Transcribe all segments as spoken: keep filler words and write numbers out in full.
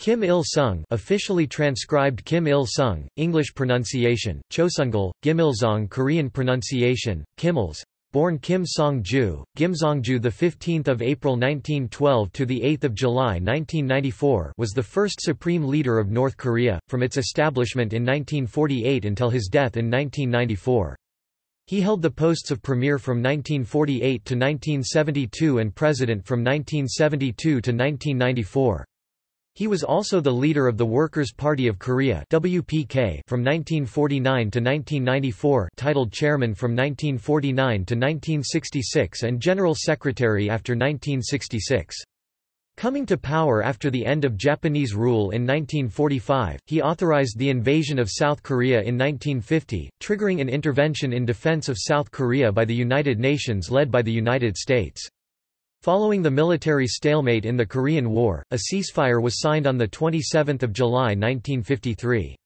Kim Il-sung, officially transcribed Kim Il-sung, English pronunciation, Chosungal, Gimilsong, Korean pronunciation, Kimils, born Kim Song-ju, Gimsongju, the fifteenth of April nineteen twelve to the eighth of July nineteen ninety-four, was the first supreme leader of North Korea from its establishment in nineteen forty-eight until his death in nineteen ninety-four. He held the posts of premier from nineteen forty-eight to nineteen seventy-two and president from nineteen seventy-two to nineteen ninety-four. He was also the leader of the Workers' Party of Korea (W P K) from nineteen forty-nine to nineteen ninety-four, titled chairman from nineteen forty-nine to nineteen sixty-six and general secretary after nineteen sixty-six. Coming to power after the end of Japanese rule in nineteen forty-five, he authorized the invasion of South Korea in nineteen fifty, triggering an intervention in defense of South Korea by the United Nations led by the United States. Following the military stalemate in the Korean War, a ceasefire was signed on the twenty-seventh of July nineteen fifty-three.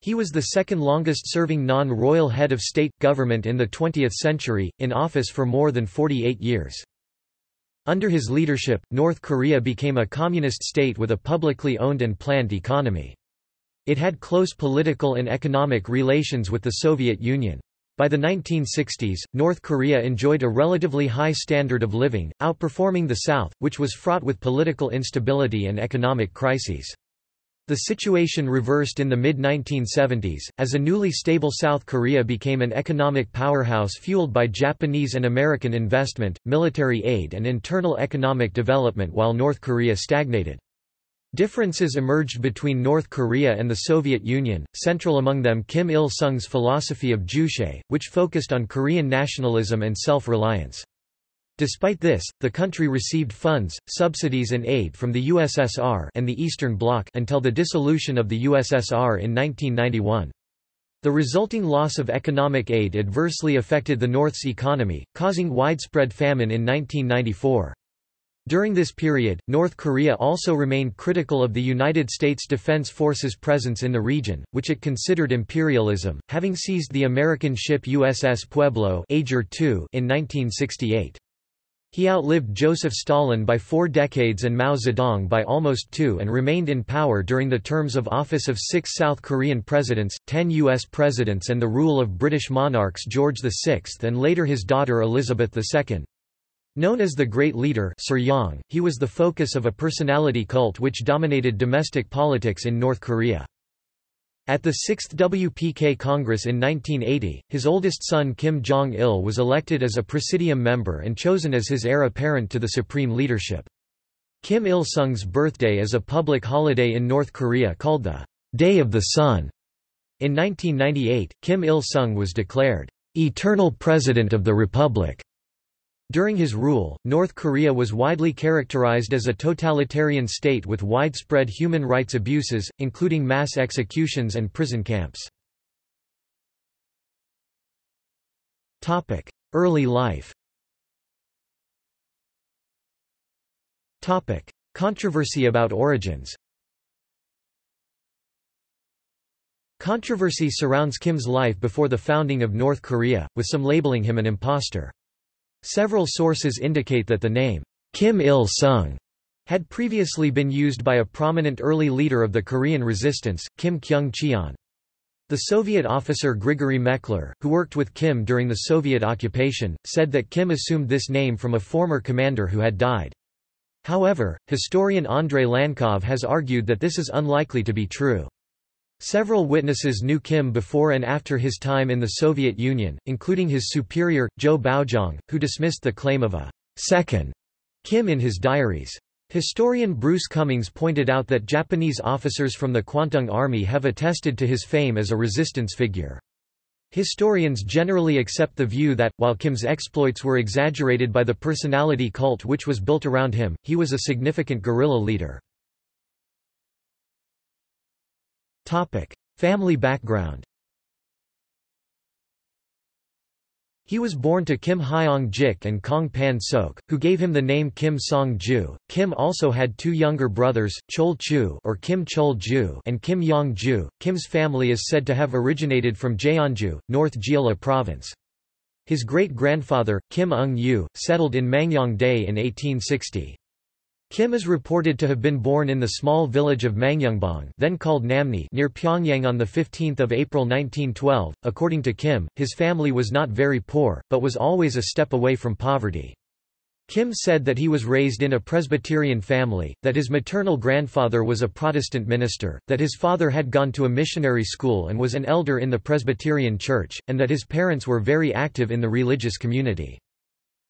He was the second longest-serving non-royal head of state government in the twentieth century, in office for more than forty-eight years. Under his leadership, North Korea became a communist state with a publicly owned and planned economy. It had close political and economic relations with the Soviet Union. By the nineteen sixties, North Korea enjoyed a relatively high standard of living, outperforming the South, which was fraught with political instability and economic crises. The situation reversed in the mid nineteen seventies, as a newly stable South Korea became an economic powerhouse fueled by Japanese and American investment, military aid and internal economic development, while North Korea stagnated. Differences emerged between North Korea and the Soviet Union, central among them Kim Il-sung's philosophy of Juche, which focused on Korean nationalism and self-reliance. Despite this, the country received funds, subsidies and aid from the U S S R and the Eastern Bloc until the dissolution of the U S S R in nineteen ninety-one. The resulting loss of economic aid adversely affected the North's economy, causing widespread famine in nineteen ninety-four. During this period, North Korea also remained critical of the United States Defense Forces' presence in the region, which it considered imperialism, having seized the American ship U S S Pueblo in nineteen sixty-eight. He outlived Joseph Stalin by four decades and Mao Zedong by almost two and remained in power during the terms of office of six South Korean presidents, ten U S presidents and the rule of British monarchs George the sixth and later his daughter Elizabeth the second. Known as the Great Leader, he was the focus of a personality cult which dominated domestic politics in North Korea. At the sixth W P K Congress in nineteen eighty, his oldest son Kim Jong-il was elected as a presidium member and chosen as his heir apparent to the supreme leadership. Kim Il-sung's birthday is a public holiday in North Korea called the Day of the Sun. In nineteen ninety-eight, Kim Il-sung was declared "Eternal President of the Republic." During his rule, North Korea was widely characterized as a totalitarian state with widespread human rights abuses, including mass executions and prison camps. Early life. Controversy about origins. Controversy surrounds Kim's life before the founding of North Korea, with some labeling him an imposter. Several sources indicate that the name, Kim Il-sung, had previously been used by a prominent early leader of the Korean resistance, Kim Kyung-cheon. The Soviet officer Grigory Mekler, who worked with Kim during the Soviet occupation, said that Kim assumed this name from a former commander who had died. However, historian Andrei Lankov has argued that this is unlikely to be true. Several witnesses knew Kim before and after his time in the Soviet Union, including his superior, Jo Baojong, who dismissed the claim of a second Kim in his diaries. Historian Bruce Cummings pointed out that Japanese officers from the Kwantung Army have attested to his fame as a resistance figure. Historians generally accept the view that, while Kim's exploits were exaggerated by the personality cult which was built around him, he was a significant guerrilla leader. Topic: Family background. He was born to Kim Hyong-jik and Kong Pan-sok, who gave him the name Kim Song-ju. Kim also had two younger brothers, Chol-chu or Kim Chol-ju and Kim Yong-ju. Kim's family is said to have originated from Jeonju, North Jeolla Province. His great-grandfather, Kim Ung-yu, settled in Mangyongdae in eighteen sixty. Kim is reported to have been born in the small village of Mangyungbong, then called Namni, near Pyongyang on the fifteenth of April nineteen twelve. According to Kim, his family was not very poor, but was always a step away from poverty. Kim said that he was raised in a Presbyterian family, that his maternal grandfather was a Protestant minister, that his father had gone to a missionary school and was an elder in the Presbyterian church, and that his parents were very active in the religious community.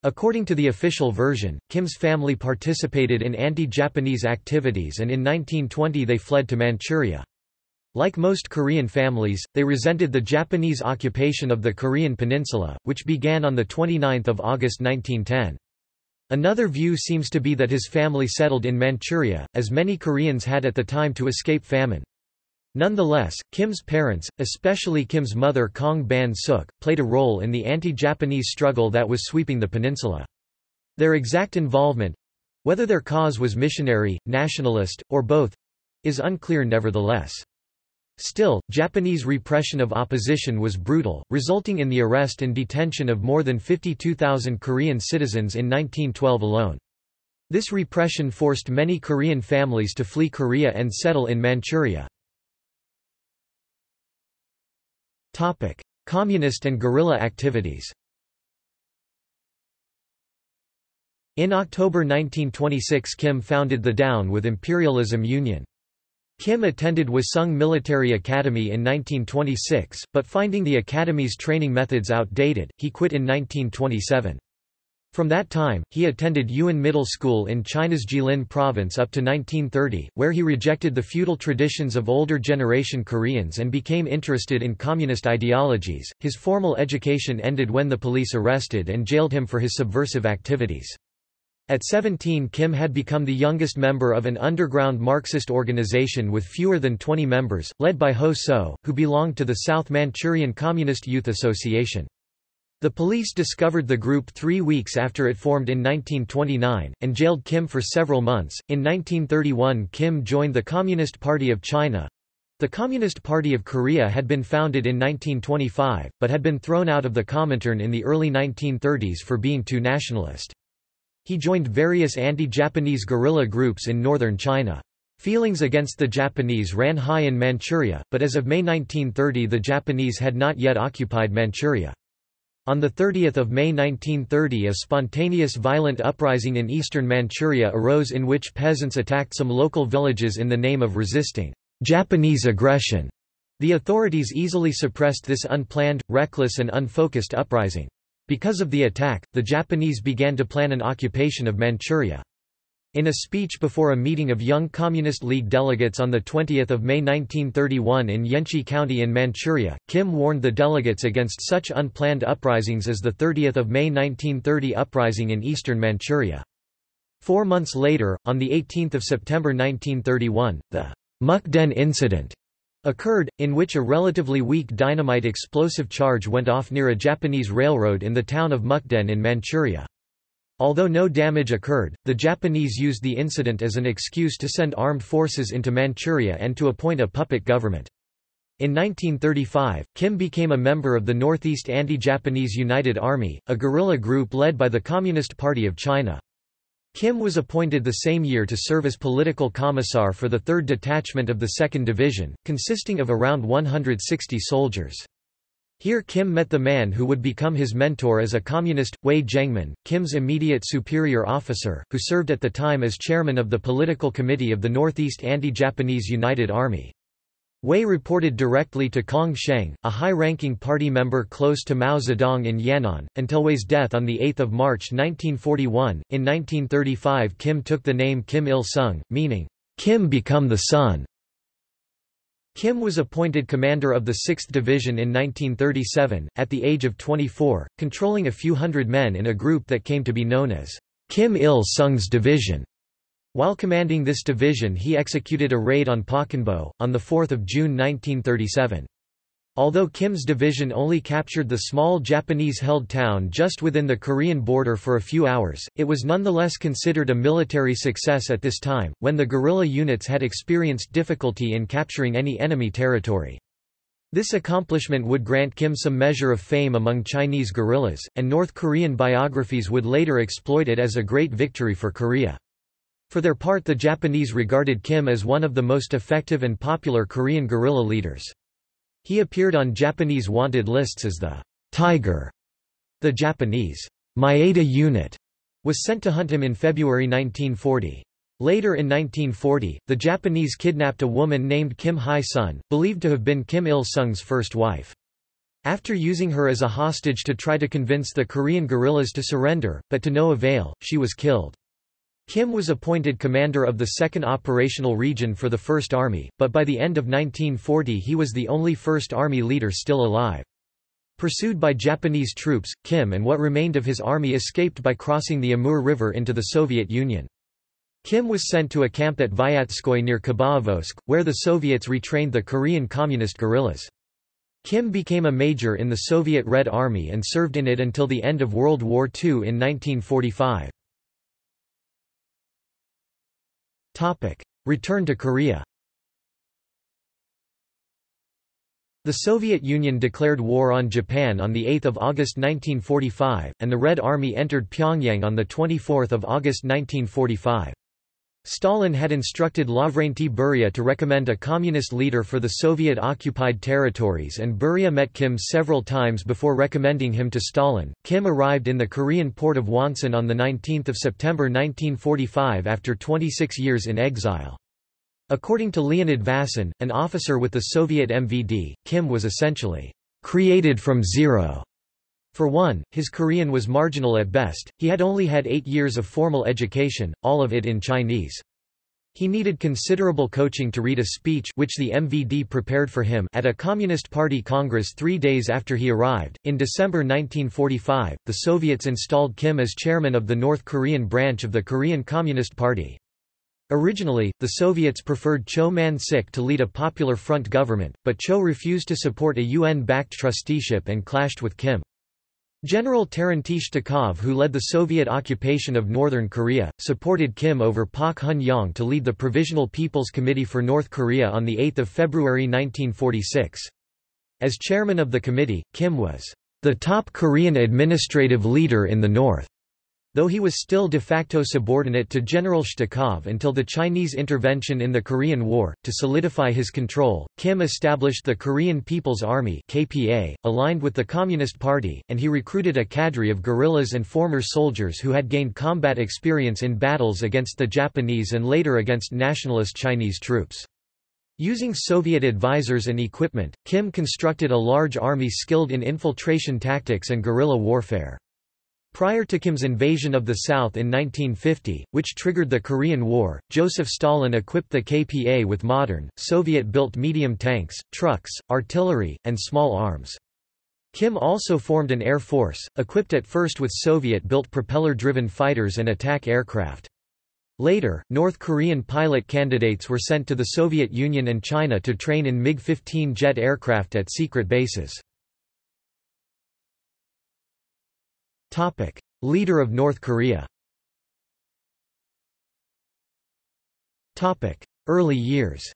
According to the official version, Kim's family participated in anti-Japanese activities and in nineteen twenty they fled to Manchuria. Like most Korean families, they resented the Japanese occupation of the Korean peninsula, which began on the twenty-ninth of August nineteen ten. Another view seems to be that his family settled in Manchuria, as many Koreans had at the time to escape famine. Nonetheless, Kim's parents, especially Kim's mother Kong Ban-suk, played a role in the anti-Japanese struggle that was sweeping the peninsula. Their exact involvement—whether their cause was missionary, nationalist, or both—is unclear nevertheless. Still, Japanese repression of opposition was brutal, resulting in the arrest and detention of more than fifty-two thousand Korean citizens in nineteen twelve alone. This repression forced many Korean families to flee Korea and settle in Manchuria. Topic: Communist and guerrilla activities. In October nineteen twenty-six, Kim founded the Down with Imperialism Union. Kim attended Wasung Military Academy in nineteen twenty-six, but finding the academy's training methods outdated, he quit in nineteen twenty-seven. From that time, he attended Yuan Middle School in China's Jilin province up to nineteen thirty, where he rejected the feudal traditions of older generation Koreans and became interested in communist ideologies. His formal education ended when the police arrested and jailed him for his subversive activities. At seventeen, Kim had become the youngest member of an underground Marxist organization with fewer than twenty members, led by Ho So, who belonged to the South Manchurian Communist Youth Association. The police discovered the group three weeks after it formed in nineteen twenty-nine, and jailed Kim for several months. In nineteen thirty-one, Kim joined the Communist Party of China. The Communist Party of Korea had been founded in nineteen twenty-five, but had been thrown out of the Comintern in the early nineteen thirties for being too nationalist. He joined various anti-Japanese guerrilla groups in northern China. Feelings against the Japanese ran high in Manchuria, but as of May nineteen thirty the Japanese had not yet occupied Manchuria. On the thirtieth of May nineteen thirty, a spontaneous violent uprising in eastern Manchuria arose in which peasants attacked some local villages in the name of resisting Japanese aggression. The authorities easily suppressed this unplanned, reckless and unfocused uprising. Because of the attack, the Japanese began to plan an occupation of Manchuria. In a speech before a meeting of Young Communist League delegates on the twentieth of May nineteen thirty-one in Yenchi County in Manchuria, Kim warned the delegates against such unplanned uprisings as the thirtieth of May nineteen thirty uprising in eastern Manchuria. Four months later, on the eighteenth of September nineteen thirty-one, the Mukden Incident occurred, in which a relatively weak dynamite explosive charge went off near a Japanese railroad in the town of Mukden in Manchuria. Although no damage occurred, the Japanese used the incident as an excuse to send armed forces into Manchuria and to appoint a puppet government. In nineteen thirty-five, Kim became a member of the Northeast Anti-Japanese United Army, a guerrilla group led by the Communist Party of China. Kim was appointed the same year to serve as political commissar for the third Detachment of the second Division, consisting of around one hundred sixty soldiers. Here Kim met the man who would become his mentor as a communist, Wei Jengmin, Kim's immediate superior officer, who served at the time as chairman of the political committee of the Northeast Anti-Japanese United Army. Wei reported directly to Kong Sheng, a high-ranking party member close to Mao Zedong in Yan'an, until Wei's death on the eighth of March nineteen forty-one. In nineteen thirty-five, Kim took the name Kim Il-sung, meaning, Kim become the sun. Kim was appointed commander of the sixth Division in nineteen thirty-seven, at the age of twenty-four, controlling a few hundred men in a group that came to be known as Kim Il-sung's Division. While commanding this division he executed a raid on Pakenbo, on the fourth of June nineteen thirty-seven. Although Kim's division only captured the small Japanese-held town just within the Korean border for a few hours, it was nonetheless considered a military success at this time, when the guerrilla units had experienced difficulty in capturing any enemy territory. This accomplishment would grant Kim some measure of fame among Chinese guerrillas, and North Korean biographies would later exploit it as a great victory for Korea. For their part, the Japanese regarded Kim as one of the most effective and popular Korean guerrilla leaders. He appeared on Japanese wanted lists as the Tiger. The Japanese Maeda unit was sent to hunt him in February nineteen forty. Later in nineteen forty, the Japanese kidnapped a woman named Kim Hye-sun, believed to have been Kim Il-sung's first wife. After using her as a hostage to try to convince the Korean guerrillas to surrender, but to no avail, she was killed. Kim was appointed commander of the second Operational Region for the First Army, but by the end of nineteen forty he was the only First Army leader still alive. Pursued by Japanese troops, Kim and what remained of his army escaped by crossing the Amur River into the Soviet Union. Kim was sent to a camp at Vyatskoye near Khabarovsk, where the Soviets retrained the Korean communist guerrillas. Kim became a major in the Soviet Red Army and served in it until the end of World War Two in nineteen forty-five. Return to Korea. The Soviet Union declared war on Japan on the eighth of August nineteen forty-five, and the Red Army entered Pyongyang on the twenty-fourth of August nineteen forty-five. Stalin had instructed Lavrenti Beria to recommend a communist leader for the Soviet-occupied territories, and Beria met Kim several times before recommending him to Stalin. Kim arrived in the Korean port of Wonsan on the nineteenth of September nineteen forty-five after twenty-six years in exile. According to Leonid Vassin, an officer with the Soviet M V D, Kim was essentially created from zero. For one, his Korean was marginal at best, he had only had eight years of formal education, all of it in Chinese. He needed considerable coaching to read a speech which the M V D prepared for him at a Communist Party Congress three days after he arrived. In December nineteen forty-five, the Soviets installed Kim as chairman of the North Korean branch of the Korean Communist Party. Originally, the Soviets preferred Cho Man-sik to lead a Popular Front government, but Cho refused to support a U N-backed trusteeship and clashed with Kim. General Terentish Takov, who led the Soviet occupation of northern Korea, supported Kim over Pak Hun-yong to lead the Provisional People's Committee for North Korea on the eighth of February nineteen forty-six. As chairman of the committee, Kim was the top Korean administrative leader in the north, though he was still de facto subordinate to General Shtakov until the Chinese intervention in the Korean War. To solidify his control, Kim established the Korean People's Army (K P A), aligned with the Communist Party, and he recruited a cadre of guerrillas and former soldiers who had gained combat experience in battles against the Japanese and later against nationalist Chinese troops. Using Soviet advisors and equipment, Kim constructed a large army skilled in infiltration tactics and guerrilla warfare. Prior to Kim's invasion of the South in nineteen fifty, which triggered the Korean War, Joseph Stalin equipped the K P A with modern, Soviet-built medium tanks, trucks, artillery, and small arms. Kim also formed an air force, equipped at first with Soviet-built propeller-driven fighters and attack aircraft. Later, North Korean pilot candidates were sent to the Soviet Union and China to train in MiG fifteen jet aircraft at secret bases. Leader of North Korea. Early years.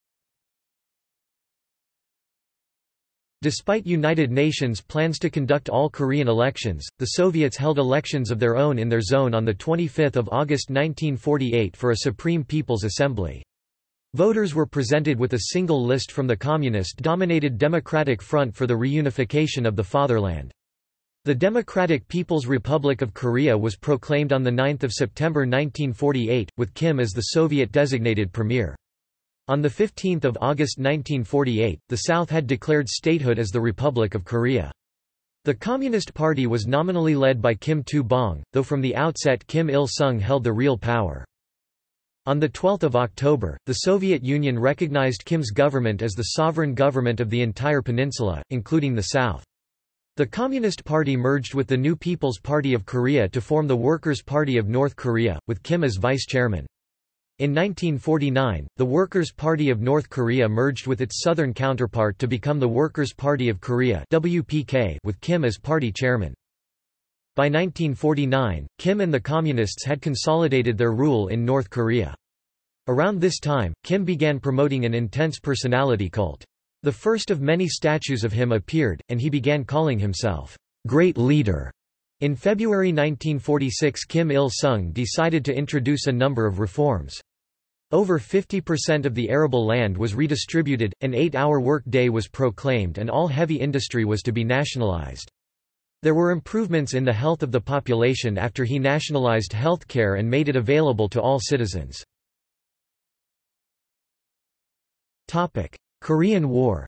Despite United Nations plans to conduct all Korean elections, the Soviets held elections of their own in their zone on the twenty-fifth of August nineteen forty-eight for a Supreme People's Assembly. Voters were presented with a single list from the communist-dominated Democratic Front for the reunification of the fatherland. The Democratic People's Republic of Korea was proclaimed on the ninth of September nineteen forty-eight, with Kim as the Soviet-designated premier. On the fifteenth of August nineteen forty-eight, the South had declared statehood as the Republic of Korea. The Communist Party was nominally led by Kim Tu-bong, though from the outset Kim Il-sung held the real power. On the twelfth of October, the Soviet Union recognized Kim's government as the sovereign government of the entire peninsula, including the South. The Communist Party merged with the New People's Party of Korea to form the Workers' Party of North Korea, with Kim as vice-chairman. In nineteen forty-nine, the Workers' Party of North Korea merged with its southern counterpart to become the Workers' Party of Korea (W P K), with Kim as party chairman. By nineteen forty-nine, Kim and the Communists had consolidated their rule in North Korea. Around this time, Kim began promoting an intense personality cult. The first of many statues of him appeared, and he began calling himself Great Leader. In February nineteen forty-six, Kim Il-sung decided to introduce a number of reforms. Over fifty percent of the arable land was redistributed, an eight-hour workday was proclaimed and all heavy industry was to be nationalized. There were improvements in the health of the population after he nationalized healthcare and made it available to all citizens. Korean War.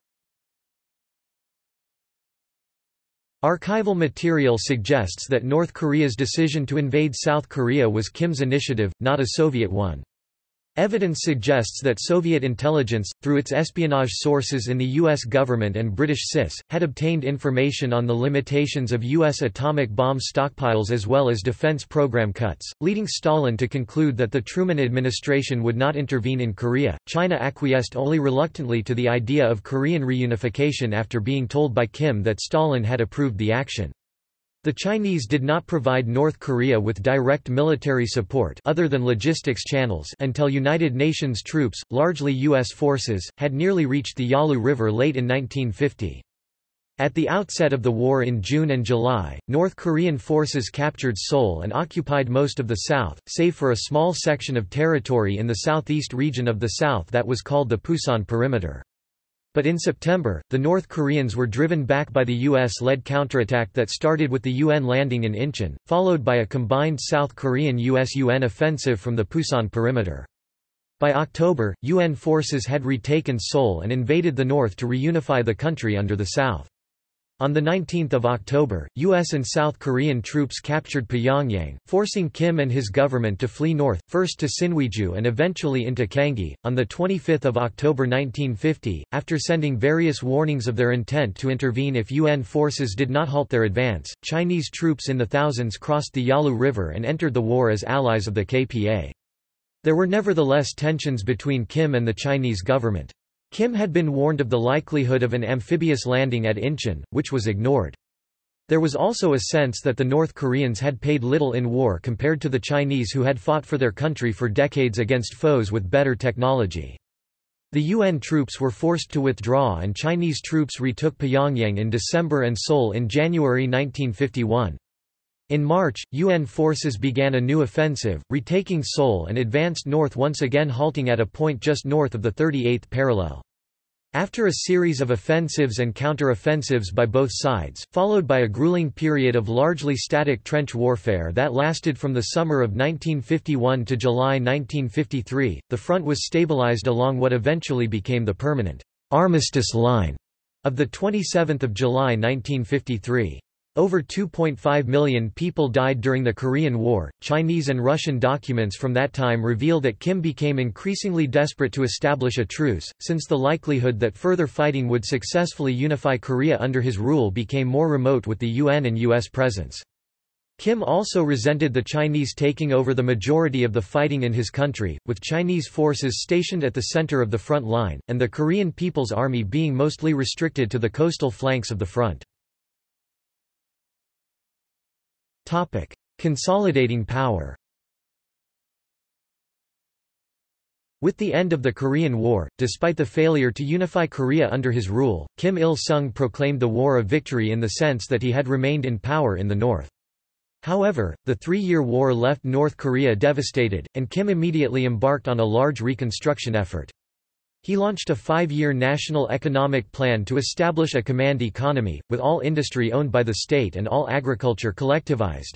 Archival material suggests that North Korea's decision to invade South Korea was Kim's initiative, not a Soviet one. Evidence suggests that Soviet intelligence, through its espionage sources in the U S government and British C I S, had obtained information on the limitations of U S atomic bomb stockpiles as well as defense program cuts, leading Stalin to conclude that the Truman administration would not intervene in Korea. China acquiesced only reluctantly to the idea of Korean reunification after being told by Kim that Stalin had approved the action. The Chinese did not provide North Korea with direct military support other than logistics channels until United Nations troops, largely U S forces, had nearly reached the Yalu River late in nineteen fifty. At the outset of the war in June and July, North Korean forces captured Seoul and occupied most of the south, save for a small section of territory in the southeast region of the south that was called the Pusan Perimeter. But in September, the North Koreans were driven back by the U S-led counterattack that started with the U N landing in Incheon, followed by a combined South Korean U S U N offensive from the Pusan perimeter. By October, U N forces had retaken Seoul and invaded the north to reunify the country under the south. On the nineteenth of October, U S and South Korean troops captured Pyongyang, forcing Kim and his government to flee north, first to Sinwiju and eventually into Ganggi. On the twenty-fifth of October nineteen fifty, after sending various warnings of their intent to intervene if U N forces did not halt their advance, Chinese troops in the thousands crossed the Yalu River and entered the war as allies of the K P A. There were nevertheless tensions between Kim and the Chinese government. Kim had been warned of the likelihood of an amphibious landing at Incheon, which was ignored. There was also a sense that the North Koreans had paid little in war compared to the Chinese, who had fought for their country for decades against foes with better technology. The U N troops were forced to withdraw and Chinese troops retook Pyongyang in December and Seoul in January nineteen fifty-one. In March, U N forces began a new offensive, retaking Seoul and advanced north, once again halting at a point just north of the thirty-eighth parallel. After a series of offensives and counter-offensives by both sides, followed by a grueling period of largely static trench warfare that lasted from the summer of nineteen fifty-one to July nineteen fifty-three, the front was stabilized along what eventually became the permanent armistice line of the twenty-seventh of July nineteen fifty-three. Over two point five million people died during the Korean War. Chinese and Russian documents from that time reveal that Kim became increasingly desperate to establish a truce, since the likelihood that further fighting would successfully unify Korea under his rule became more remote with the U N and U S presence. Kim also resented the Chinese taking over the majority of the fighting in his country, with Chinese forces stationed at the center of the front line, and the Korean People's Army being mostly restricted to the coastal flanks of the front. Topic: Consolidating power. With the end of the Korean War, despite the failure to unify Korea under his rule, Kim Il-sung proclaimed the war a victory in the sense that he had remained in power in the north. However, the three-year war left North Korea devastated, and Kim immediately embarked on a large reconstruction effort. He launched a five-year national economic plan to establish a command economy, with all industry owned by the state and all agriculture collectivized.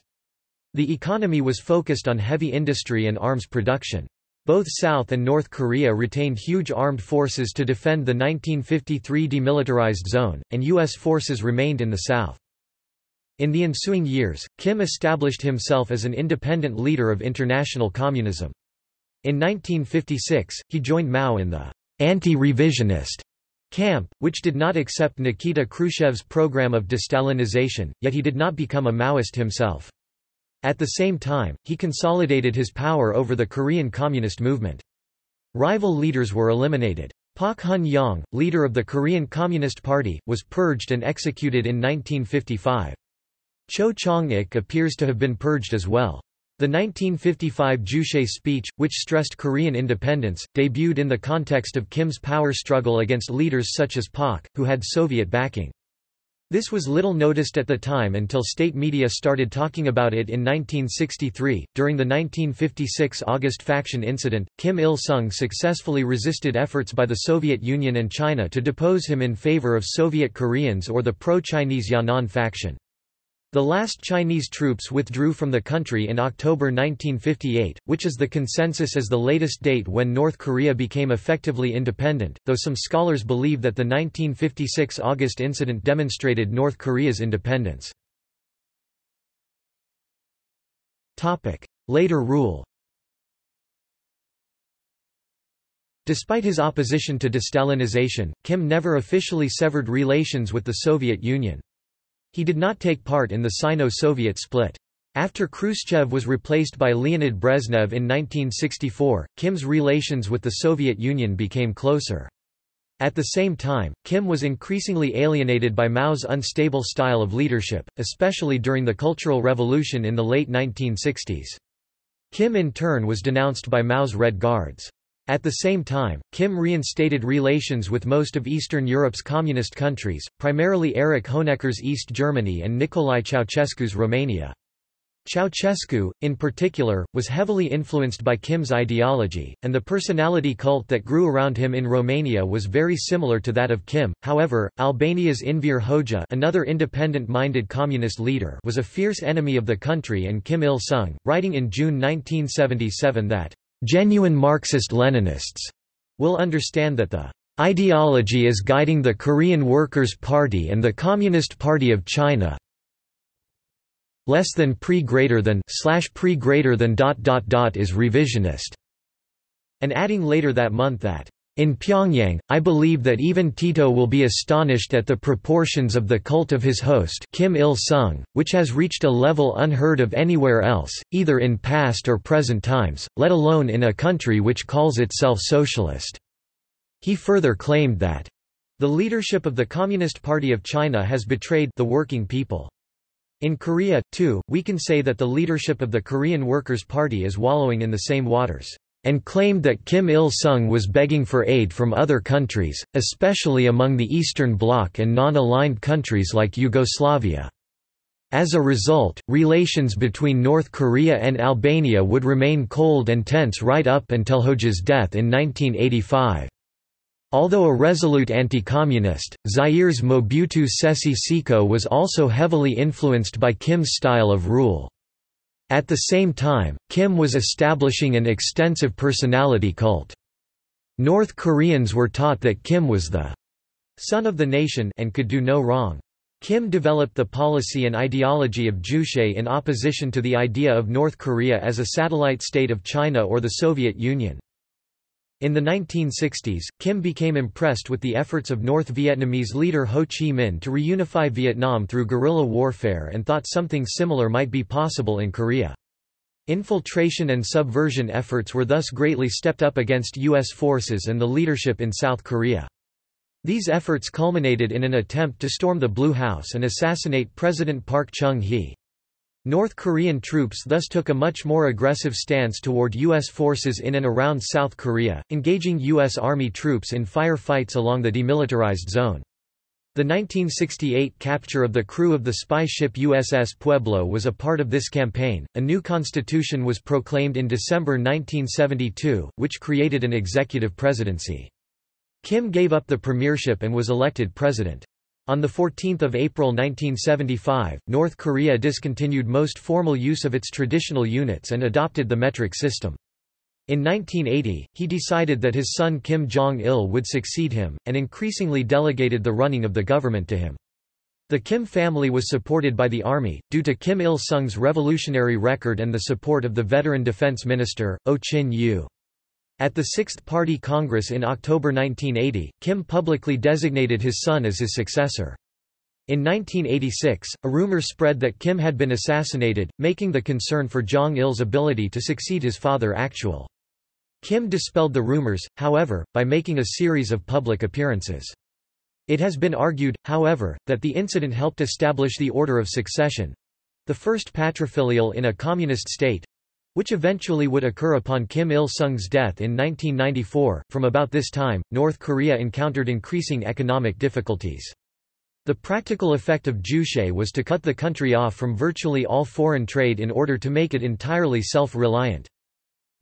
The economy was focused on heavy industry and arms production. Both South and North Korea retained huge armed forces to defend the nineteen fifty-three demilitarized zone, and U S forces remained in the South. In the ensuing years, Kim established himself as an independent leader of international communism. In nineteen fifty-six, he joined Mao in the anti-revisionist camp, which did not accept Nikita Khrushchev's program of de-Stalinization, yet he did not become a Maoist himself. At the same time, he consolidated his power over the Korean Communist movement. Rival leaders were eliminated. Pak Hun-yong, leader of the Korean Communist Party, was purged and executed in nineteen fifty-five. Cho Chong-ik appears to have been purged as well. The nineteen fifty-five Juche speech, which stressed Korean independence, debuted in the context of Kim's power struggle against leaders such as Pak, who had Soviet backing. This was little noticed at the time until state media started talking about it in nineteen sixty-three. During the nineteen fifty-six August Faction Incident, Kim Il-sung successfully resisted efforts by the Soviet Union and China to depose him in favor of Soviet Koreans or the pro-Chinese Yan'an faction. The last Chinese troops withdrew from the country in October nineteen fifty-eight, which is the consensus as the latest date when North Korea became effectively independent, though some scholars believe that the nineteen fifty-six August incident demonstrated North Korea's independence. Later rule. Despite his opposition to de-Stalinization, Kim never officially severed relations with the Soviet Union. He did not take part in the Sino-Soviet split. After Khrushchev was replaced by Leonid Brezhnev in nineteen sixty-four, Kim's relations with the Soviet Union became closer. At the same time, Kim was increasingly alienated by Mao's unstable style of leadership, especially during the Cultural Revolution in the late nineteen sixties. Kim in turn was denounced by Mao's Red Guards. At the same time, Kim reinstated relations with most of Eastern Europe's communist countries, primarily Erich Honecker's East Germany and Nicolae Ceausescu's Romania. Ceausescu, in particular, was heavily influenced by Kim's ideology, and the personality cult that grew around him in Romania was very similar to that of Kim. However, Albania's Enver Hoxha, another independent-minded communist leader, was a fierce enemy of the country and Kim Il-sung, writing in June nineteen seventy-seven that genuine Marxist-Leninists will understand that the ideology is guiding the Korean Workers' Party and the Communist Party of China less than pre greater than slash pre greater than dot dot dot is revisionist, and adding later that month that in Pyongyang, I believe that even Tito will be astonished at the proportions of the cult of his host Kim Il-sung, which has reached a level unheard of anywhere else, either in past or present times, let alone in a country which calls itself socialist. He further claimed that the leadership of the Communist Party of China has betrayed the working people. In Korea, too, we can say that the leadership of the Korean Workers' Party is wallowing in the same waters, and claimed that Kim Il-sung was begging for aid from other countries, especially among the Eastern Bloc and non-aligned countries like Yugoslavia. As a result, relations between North Korea and Albania would remain cold and tense right up until Hoxha's death in nineteen eighty-five. Although a resolute anti-communist, Zaire's Mobutu Sese Seko was also heavily influenced by Kim's style of rule. At the same time, Kim was establishing an extensive personality cult. North Koreans were taught that Kim was the son of the nation and could do no wrong. Kim developed the policy and ideology of Juche in opposition to the idea of North Korea as a satellite state of China or the Soviet Union. In the nineteen sixties, Kim became impressed with the efforts of North Vietnamese leader Ho Chi Minh to reunify Vietnam through guerrilla warfare and thought something similar might be possible in Korea. Infiltration and subversion efforts were thus greatly stepped up against U S forces and the leadership in South Korea. These efforts culminated in an attempt to storm the Blue House and assassinate President Park Chung-hee. North Korean troops thus took a much more aggressive stance toward U S forces in and around South Korea, engaging U S Army troops in firefights along the demilitarized zone. The nineteen sixty-eight capture of the crew of the spy ship U S S Pueblo was a part of this campaign. A new constitution was proclaimed in December nineteen seventy-two, which created an executive presidency. Kim gave up the premiership and was elected president. On the fourteenth of April nineteen seventy-five, North Korea discontinued most formal use of its traditional units and adopted the metric system. In nineteen eighty, he decided that his son Kim Jong-il would succeed him, and increasingly delegated the running of the government to him. The Kim family was supported by the army, due to Kim Il-sung's revolutionary record and the support of the veteran defense minister, Oh Chin-yu. At the Sixth Party Congress in October nineteen eighty, Kim publicly designated his son as his successor. In nineteen eighty-six, a rumor spread that Kim had been assassinated, making the concern for Jong-il's ability to succeed his father actual. Kim dispelled the rumors, however, by making a series of public appearances. It has been argued, however, that the incident helped establish the order of succession—the first patrilineal in a communist state, which eventually would occur upon Kim Il-sung's death in nineteen ninety-four. From about this time, North Korea encountered increasing economic difficulties. The practical effect of Juche was to cut the country off from virtually all foreign trade in order to make it entirely self-reliant.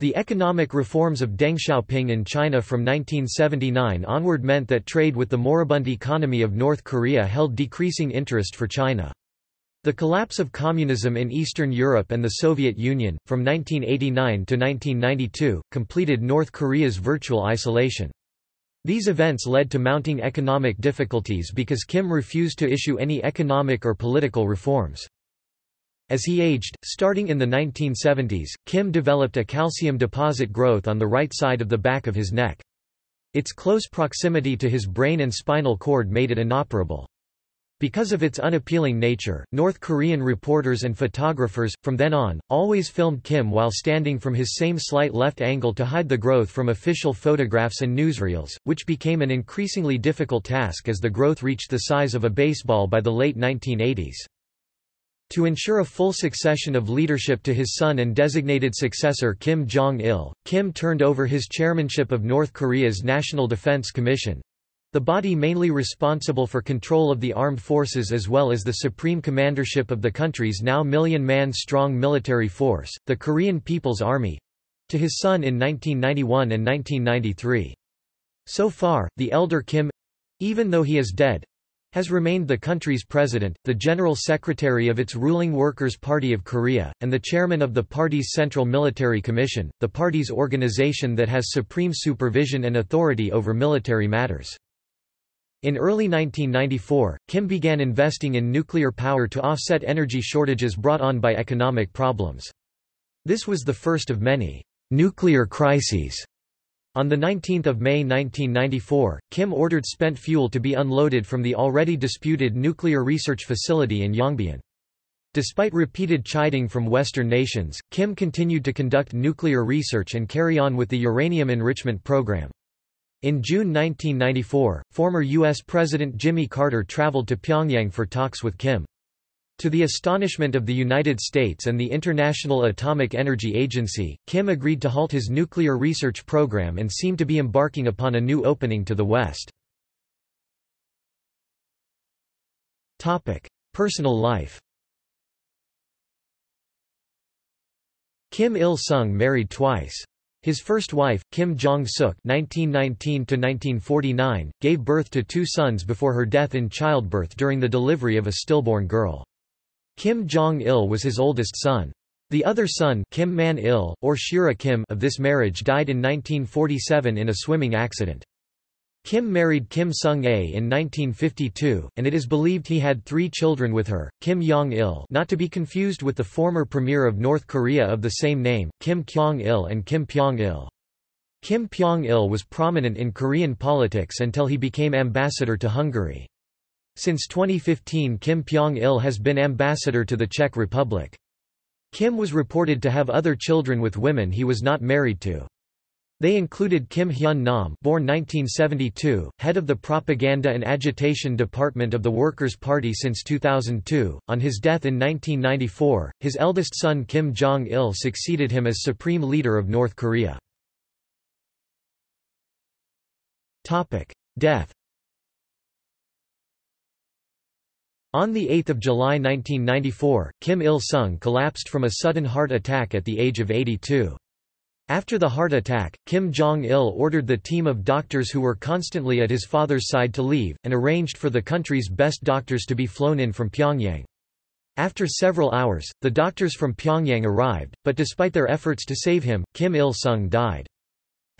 The economic reforms of Deng Xiaoping in China from nineteen seventy-nine onward meant that trade with the moribund economy of North Korea held decreasing interest for China. The collapse of communism in Eastern Europe and the Soviet Union, from nineteen eighty-nine to nineteen ninety-two, completed North Korea's virtual isolation. These events led to mounting economic difficulties because Kim refused to issue any economic or political reforms. As he aged, starting in the nineteen seventies, Kim developed a calcium deposit growth on the right side of the back of his neck. Its close proximity to his brain and spinal cord made it inoperable. Because of its unappealing nature, North Korean reporters and photographers, from then on, always filmed Kim while standing from his same slight left angle to hide the growth from official photographs and newsreels, which became an increasingly difficult task as the growth reached the size of a baseball by the late nineteen eighties. To ensure a full succession of leadership to his son and designated successor Kim Jong-il, Kim turned over his chairmanship of North Korea's National Defense Commission—the body mainly responsible for control of the armed forces as well as the supreme commandership of the country's now million-man-strong military force, the Korean People's Army—to his son in nineteen ninety-one and nineteen ninety-three. So far, the elder Kim—even though he is dead— has remained the country's president, the general secretary of its ruling Workers' Party of Korea, and the chairman of the party's Central Military Commission, the party's organization that has supreme supervision and authority over military matters. In early nineteen ninety-four, Kim began investing in nuclear power to offset energy shortages brought on by economic problems. This was the first of many nuclear crises. On the nineteenth of May nineteen ninety-four, Kim ordered spent fuel to be unloaded from the already disputed nuclear research facility in Yongbyon. Despite repeated chiding from Western nations, Kim continued to conduct nuclear research and carry on with the uranium enrichment program. In June nineteen ninety-four, former U S President Jimmy Carter traveled to Pyongyang for talks with Kim. To the astonishment of the United States and the International Atomic Energy Agency, Kim agreed to halt his nuclear research program and seemed to be embarking upon a new opening to the West. Personal life. Kim Il-sung married twice. His first wife, Kim Jong-suk (nineteen nineteen to nineteen forty-nine), gave birth to two sons before her death in childbirth during the delivery of a stillborn girl. Kim Jong-il was his oldest son. The other son, Kim Man-il, or Shira Kim, of this marriage died in nineteen forty-seven in a swimming accident. Kim married Kim Sung-ae in nineteen fifty-two, and it is believed he had three children with her, Kim Jong-il, not to be confused with the former premier of North Korea of the same name, Kim Kyong-il, and Kim Pyong-il. Kim Pyong-il was prominent in Korean politics until he became ambassador to Hungary. Since twenty fifteen, Kim Pyong-il has been ambassador to the Czech Republic. Kim was reported to have other children with women he was not married to. They included Kim Hyun Nam, born nineteen seventy-two, head of the Propaganda and Agitation Department of the Workers' Party since two thousand two. On his death in nineteen ninety-four, his eldest son Kim Jong-il succeeded him as supreme leader of North Korea. Topic: Death. On the eighth of July nineteen ninety-four, Kim Il-sung collapsed from a sudden heart attack at the age of eighty-two. After the heart attack, Kim Jong-il ordered the team of doctors who were constantly at his father's side to leave, and arranged for the country's best doctors to be flown in from Pyongyang. After several hours, the doctors from Pyongyang arrived, but despite their efforts to save him, Kim Il-sung died.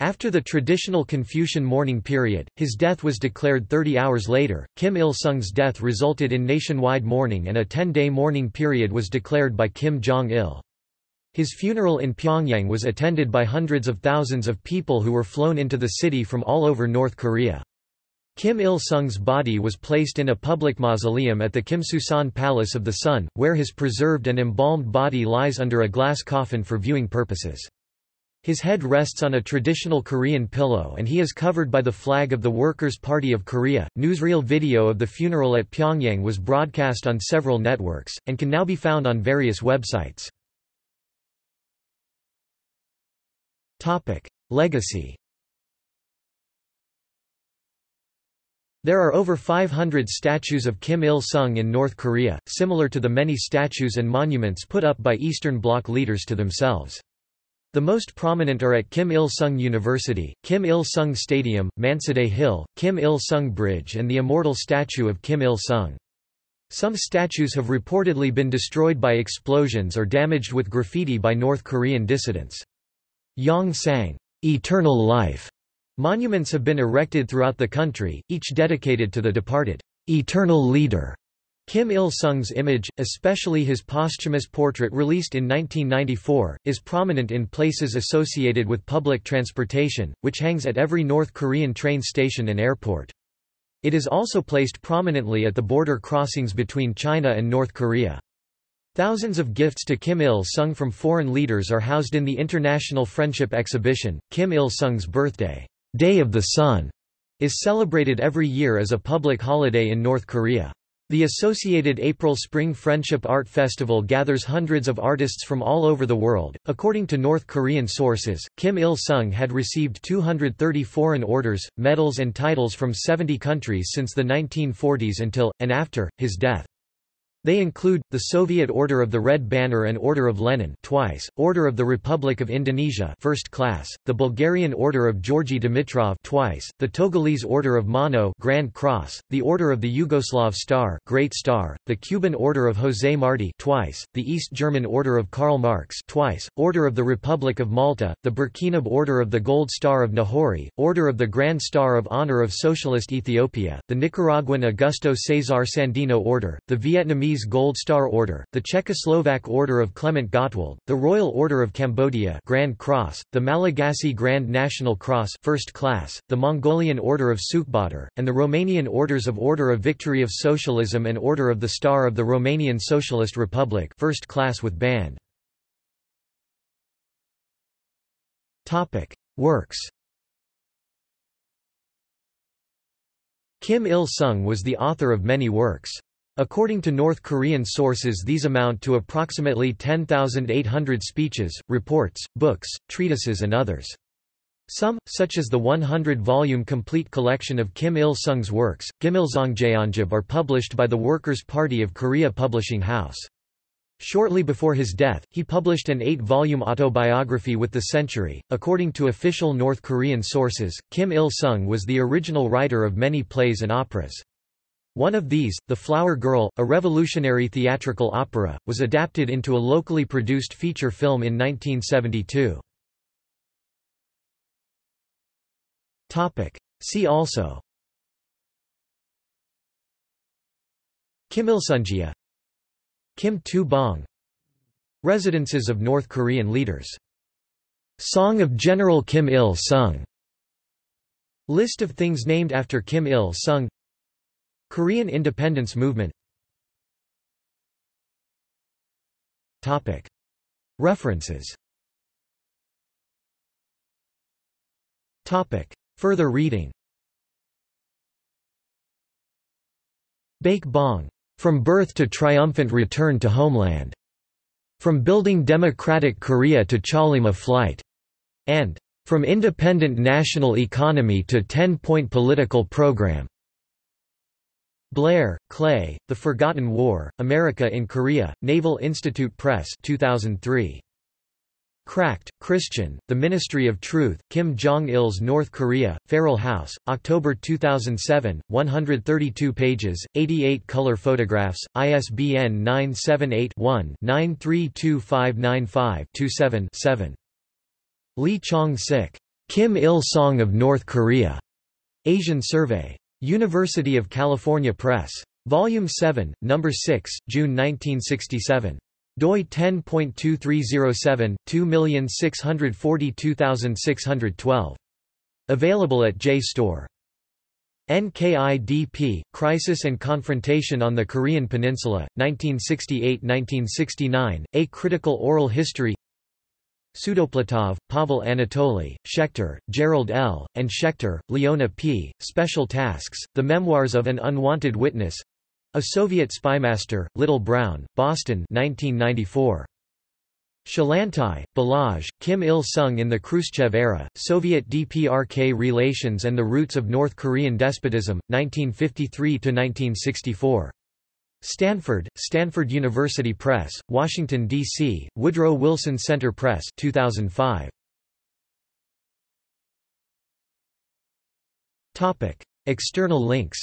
After the traditional Confucian mourning period, his death was declared thirty hours later. Kim Il-sung's death resulted in nationwide mourning, and a ten-day mourning period was declared by Kim Jong-il. His funeral in Pyongyang was attended by hundreds of thousands of people who were flown into the city from all over North Korea. Kim Il-sung's body was placed in a public mausoleum at the Kimsusan Palace of the Sun, where his preserved and embalmed body lies under a glass coffin for viewing purposes. His head rests on a traditional Korean pillow and he is covered by the flag of the Workers' Party of Korea. Newsreel video of the funeral at Pyongyang was broadcast on several networks, and can now be found on various websites. Legacy. There are over five hundred statues of Kim Il-sung in North Korea, similar to the many statues and monuments put up by Eastern Bloc leaders to themselves. The most prominent are at Kim Il-sung University, Kim Il-sung Stadium, Mansudae Hill, Kim Il-sung Bridge and the immortal statue of Kim Il-sung. Some statues have reportedly been destroyed by explosions or damaged with graffiti by North Korean dissidents. Yong-sang, eternal life. Monuments have been erected throughout the country, each dedicated to the departed, eternal leader, Kim Il-sung's image, especially his posthumous portrait released in nineteen ninety-four, is prominent in places associated with public transportation, which hangs at every North Korean train station and airport. It is also placed prominently at the border crossings between China and North Korea. Thousands of gifts to Kim Il-sung from foreign leaders are housed in the International Friendship Exhibition. Kim Il-sung's birthday, Day of the Sun, is celebrated every year as a public holiday in North Korea. The associated April Spring Friendship Art Festival gathers hundreds of artists from all over the world. According to North Korean sources, Kim Il-sung had received two hundred thirty foreign orders, medals, and titles from seventy countries since the nineteen forties until, and after, his death. They include, the Soviet Order of the Red Banner and Order of Lenin twice, Order of the Republic of Indonesia first class, the Bulgarian Order of Georgi Dimitrov twice, the Togolese Order of Mano Grand Cross, the Order of the Yugoslav Star Great Star, the Cuban Order of José Martí twice, the East German Order of Karl Marx twice, Order of the Republic of Malta, the Burkinab Order of the Gold Star of Nahori, Order of the Grand Star of Honor of Socialist Ethiopia, the Nicaraguan Augusto César Sandino Order, the Vietnamese Gold Star Order, the Czechoslovak Order of Clement Gottwald, the Royal Order of Cambodia Grand Cross, the Malagasy Grand National Cross First Class, the Mongolian Order of Sukhbadar, and the Romanian Orders of Order of Victory of Socialism and Order of the Star of the Romanian Socialist Republic First Class with Band. Topic: Works. Kim Il-sung was the author of many works. According to North Korean sources, these amount to approximately ten thousand eight hundred speeches, reports, books, treatises and others. Some, such as the one hundred volume complete collection of Kim Il-sung's works, Gimilsongjeonjib, are published by the Workers' Party of Korea Publishing House. Shortly before his death, he published an eight volume autobiography with the century. According to official North Korean sources, Kim Il-sung was the original writer of many plays and operas. One of these, The Flower Girl, a revolutionary theatrical opera, was adapted into a locally produced feature film in nineteen seventy-two. See also: Kim Il-sungjia, Kim Tu-bong, Residences of North Korean Leaders, Song of General Kim Il-sung, List of things named after Kim Il-sung, Korean independence movement. Topic. References. Topic. Further reading. Baek Bong. From Birth to Triumphant Return to Homeland. From Building Democratic Korea to Cholima Flight. And From Independent National Economy to Ten-Point Political Program. Blair, Clay, The Forgotten War, America in Korea, Naval Institute Press two thousand three. Cracked, Christian, The Ministry of Truth, Kim Jong-il's North Korea, Farrell House, October two thousand seven, one hundred thirty-two pages, eighty-eight color photographs, I S B N nine seven eight, one, nine three two five nine five, two seven, seven. Lee Chong-sik, Kim Il-sung of North Korea, Asian Survey. University of California Press. Volume seven, Number six, June nineteen sixty-seven. doi ten point two three zero seven, two six four two six one two. Available at J store. N K I D P, Crisis and Confrontation on the Korean Peninsula, nineteen sixty-eight to nineteen sixty-nine, A Critical Oral History. Sudoplatov, Pavel Anatoly, Schechter, Gerald L., and Schechter, Leona P., Special Tasks, The Memoirs of an Unwanted Witness, A Soviet Spymaster, Little Brown, Boston nineteen ninety-four. Shalantai, Balazs, Kim Il-sung in the Khrushchev Era, Soviet D P R K Relations and the Roots of North Korean Despotism, nineteen fifty-three to nineteen sixty-four. Stanford, Stanford University Press, Washington, D C, Woodrow Wilson Center Press, two thousand five. External links.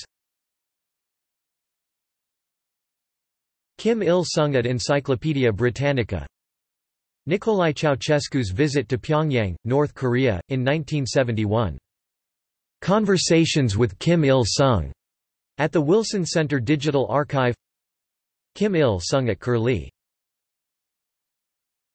Kim Il-sung at Encyclopædia Britannica. Nicolae Ceaușescu's visit to Pyongyang, North Korea, in nineteen seventy-one. Conversations with Kim Il-sung at the Wilson Center Digital Archive. Kim Il-sung at Curlie.